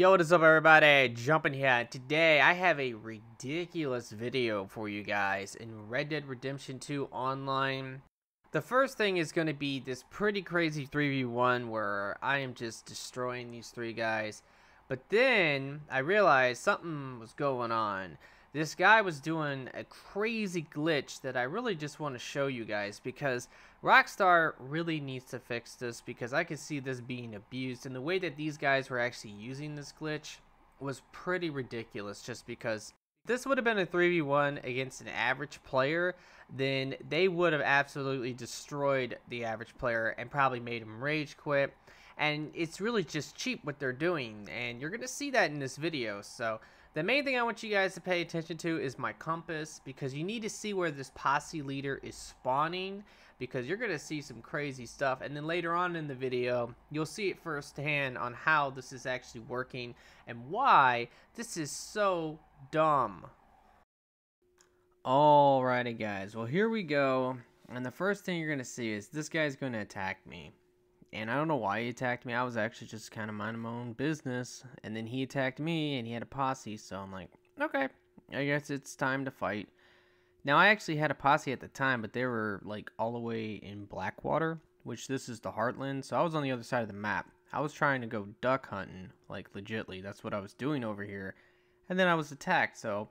Yo, what is up everybody, Jumpin' here. Today I have a ridiculous video for you guys in Red Dead Redemption 2 Online. The first thing is going to be this pretty crazy 3v1 where I am just destroying these three guys. But then I realized something was going on. This guy was doing a crazy glitch that I really just want to show you guys because Rockstar really needs to fix this, because I could see this being abused, and the way that these guys were actually using this glitch was pretty ridiculous. Just because this would have been a 3v1 against an average player, then they would have absolutely destroyed the average player and probably made him rage quit, and it's really just cheap what they're doing, and you're gonna see that in this video. So the main thing I want you guys to pay attention to is my compass, because you need to see where this posse leader is spawning, because you're going to see some crazy stuff. And then later on in the video, you'll see it firsthand on how this is actually working and why this is so dumb. Alrighty guys, well here we go. And the first thing you're going to see is this guy's going to attack me. And I don't know why he attacked me. I was actually just kind of minding my own business, and then he attacked me, and he had a posse, so I'm like, okay, I guess it's time to fight. Now, I actually had a posse at the time, but they were, like, all the way in Blackwater, which this is the Heartlands, so I was on the other side of the map. I was trying to go duck hunting, like, legitly. That's what I was doing over here, and then I was attacked, so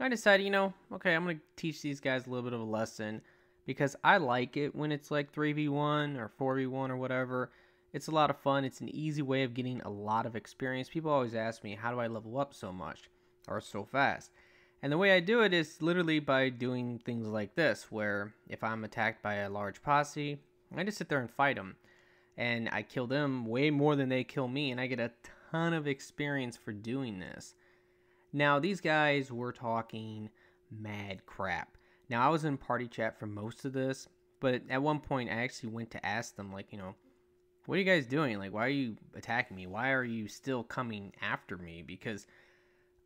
I decided, you know, okay, I'm going to teach these guys a little bit of a lesson. Because I like it when it's like 3v1 or 4v1 or whatever. It's a lot of fun. It's an easy way of getting a lot of experience. People always ask me, how do I level up so much or so fast? And the way I do it is literally by doing things like this, where if I'm attacked by a large posse, I just sit there and fight them. And I kill them way more than they kill me, and I get a ton of experience for doing this. Now, these guys were talking mad crap. Now, I was in party chat for most of this, but at one point, I actually went to ask them, like, you know, what are you guys doing? Like, why are you attacking me? Why are you still coming after me? Because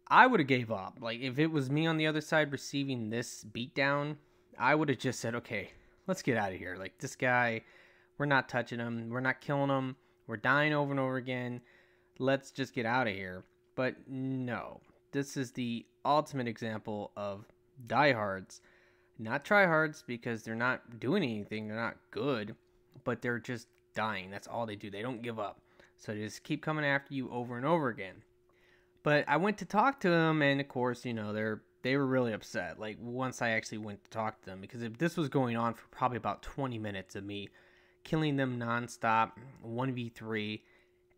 I would have gave up. Like, if it was me on the other side receiving this beatdown, I would have just said, okay, let's get out of here. Like, this guy, we're not touching him. We're not killing him. We're dying over and over again. Let's just get out of here. But no, this is the ultimate example of diehards. Not tryhards, because they're not doing anything, they're not good, but they're just dying. That's all they do. They don't give up. So they just keep coming after you over and over again. But I went to talk to them, and of course, you know, they were really upset, like, once I actually went to talk to them, because if this was going on for probably about 20 minutes of me killing them nonstop, 1v3,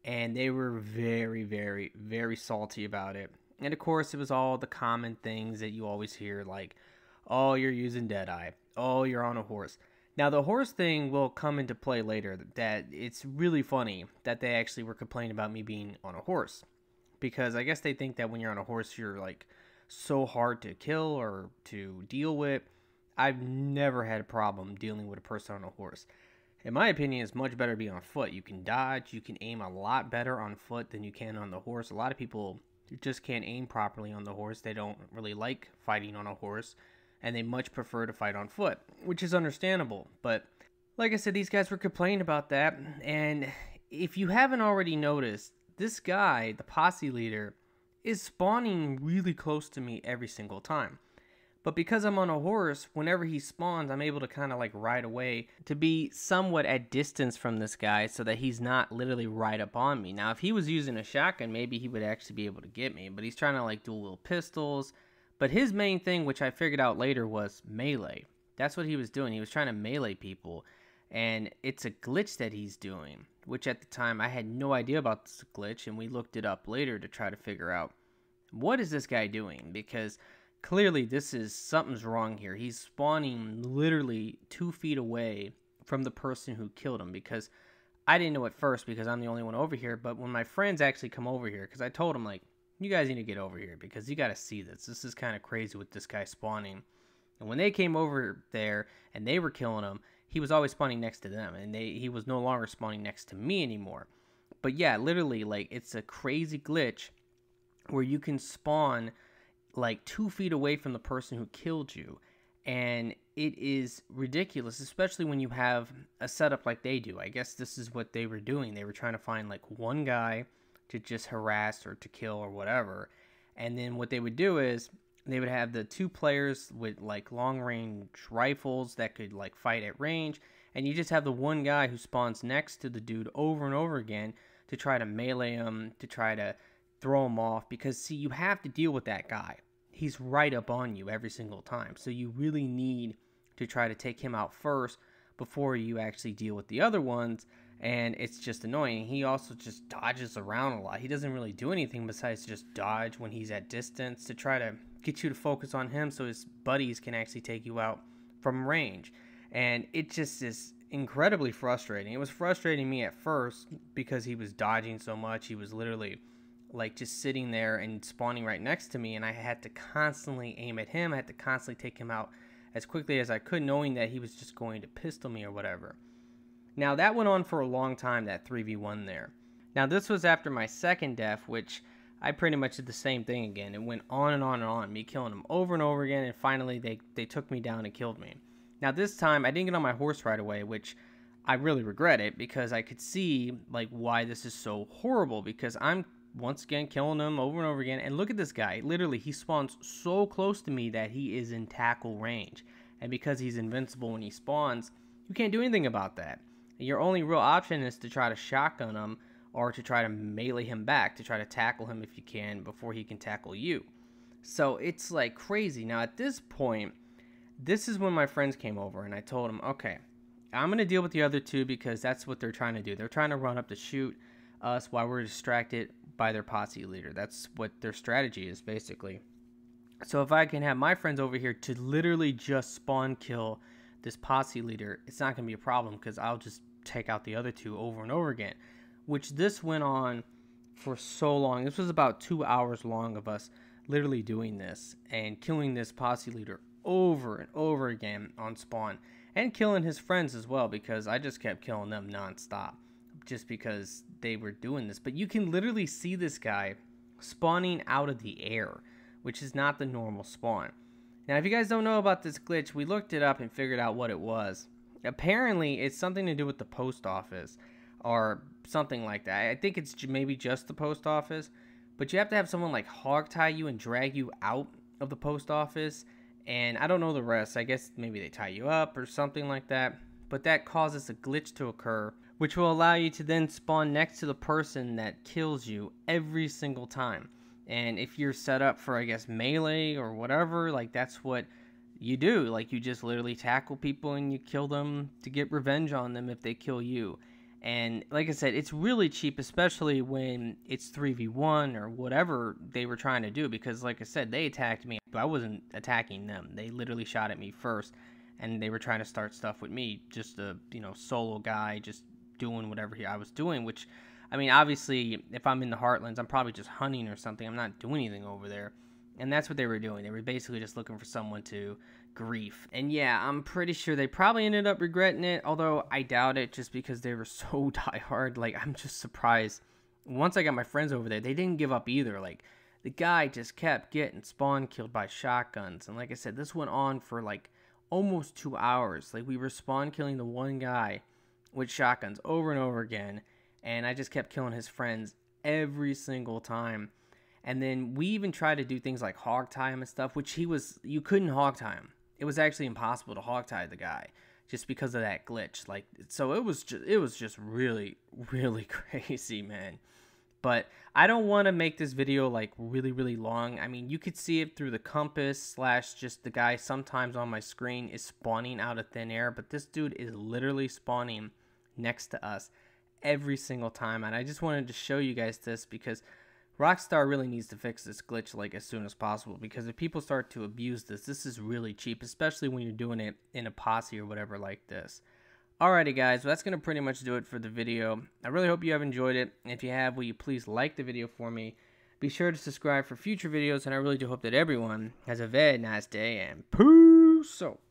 and they were very, very, very salty about it. And of course, it was all the common things that you always hear, like, oh, you're using Deadeye. Oh, you're on a horse. Now, the horse thing will come into play later. That it's really funny that they actually were complaining about me being on a horse. Because I guess they think that when you're on a horse, you're, like, so hard to kill or to deal with. I've never had a problem dealing with a person on a horse. In my opinion, it's much better to be on foot. You can dodge. You can aim a lot better on foot than you can on the horse. A lot of people just can't aim properly on the horse. They don't really like fighting on a horse. And they much prefer to fight on foot, which is understandable. But like I said, these guys were complaining about that. And if you haven't already noticed, this guy, the posse leader, is spawning really close to me every single time. But because I'm on a horse, whenever he spawns, I'm able to kind of like ride away to be somewhat at distance from this guy so that he's not literally right up on me. Now, if he was using a shotgun, maybe he would actually be able to get me. But he's trying to like do little pistols. But his main thing, which I figured out later, was melee. That's what he was doing. He was trying to melee people. And it's a glitch that he's doing, which at the time I had no idea about this glitch. And we looked it up later to try to figure out, what is this guy doing? Because clearly something's wrong here. He's spawning literally 2 feet away from the person who killed him. Because I didn't know at first, because I'm the only one over here. But when my friends actually come over here, because I told them, like, you guys need to get over here because you got to see this. This is kind of crazy with this guy spawning. And when they came over there and they were killing him, he was always spawning next to them. And he was no longer spawning next to me anymore. But yeah, literally, like, it's a crazy glitch where you can spawn like 2 feet away from the person who killed you. And it is ridiculous, especially when you have a setup like they do. I guess this is what they were doing. They were trying to find like one guy to just harass or to kill or whatever. And then what they would do is they would have the two players with like long range rifles that could like fight at range, and you just have the one guy who spawns next to the dude over and over again to try to melee him, to try to throw him off, because see, you have to deal with that guy. He's right up on you every single time, so you really need to try to take him out first before you actually deal with the other ones, and it's just annoying. He also just dodges around a lot. He doesn't really do anything besides just dodge when he's at distance to try to get you to focus on him so his buddies can actually take you out from range. And it just is incredibly frustrating. It was frustrating me at first because he was dodging so much. He was literally like just sitting there and spawning right next to me, and I had to constantly aim at him. I had to constantly take him out as quickly as I could, knowing that he was just going to pistol me or whatever. Now that went on for a long time, that 3v1 there. Now this was after my second death, which I pretty much did the same thing again. It went on and on and on, me killing them over and over again, and finally they took me down and killed me. Now this time I didn't get on my horse right away, which I really regret it, because I could see like why this is so horrible, because I'm once again killing them over and over again. And look at this guy, literally he spawns so close to me that he is in tackle range, and because he's invincible when he spawns, you can't do anything about that. Your only real option is to try to shotgun him or to try to melee him back, to try to tackle him if you can before he can tackle you. So it's like crazy. Now at this point, this is when my friends came over, and I told them, okay, I'm going to deal with the other two because that's what they're trying to do. They're trying to run up to shoot us while we're distracted by their posse leader. That's what their strategy is basically. So if I can have my friends over here to literally just spawn kill this posse leader, it's not going to be a problem because I'll just take out the other two over and over again. Which this went on for so long. This was about 2 hours long of us literally doing this and killing this posse leader over and over again on spawn, and killing his friends as well, because I just kept killing them non-stop just because they were doing this. But you can literally see this guy spawning out of the air, which is not the normal spawn. Now if you guys don't know about this glitch, we looked it up and figured out what it was. Apparently it's something to do with the post office or something like that. I think it's maybe just the post office, but you have to have someone like hog tie you and drag you out of the post office, and I don't know the rest. I guess maybe they tie you up or something like that, but that causes a glitch to occur which will allow you to then spawn next to the person that kills you every single time. And if you're set up for, I guess, melee or whatever, like that's what you do. Like you just literally tackle people and you kill them to get revenge on them if they kill you. And like I said, it's really cheap, especially when it's 3v1 or whatever they were trying to do, because like I said, they attacked me, but I wasn't attacking them. They literally shot at me first, and they were trying to start stuff with me, just a, you know, solo guy just doing whatever I was doing, which, I mean, obviously, if I'm in the Heartlands, I'm probably just hunting or something. I'm not doing anything over there. And that's what they were doing. They were basically just looking for someone to grief. And yeah, I'm pretty sure they probably ended up regretting it, although I doubt it, just because they were so diehard. Like, I'm just surprised. Once I got my friends over there, they didn't give up either. Like, the guy just kept getting spawn killed by shotguns. And like I said, this went on for like almost 2 hours. Like, we were spawn killing the one guy with shotguns over and over again, and I just kept killing his friends every single time. And then we even tried to do things like hogtie him and stuff, which you couldn't hogtie him. It was actually impossible to hogtie the guy just because of that glitch. Like, so it was just really, really crazy, man. But I don't want to make this video like really, really long. I mean, you could see it through the compass / just the guy sometimes on my screen is spawning out of thin air, but this dude is literally spawning next to us every single time. And I just wanted to show you guys this because Rockstar really needs to fix this glitch like as soon as possible, because if people start to abuse this, this is really cheap, especially when you're doing it in a posse or whatever like this. Alrighty guys, well, that's going to pretty much do it for the video. I really hope you have enjoyed it. If you have, will you please like the video for me? Be sure to subscribe for future videos, and I really do hope that everyone has a very nice day, and peace out.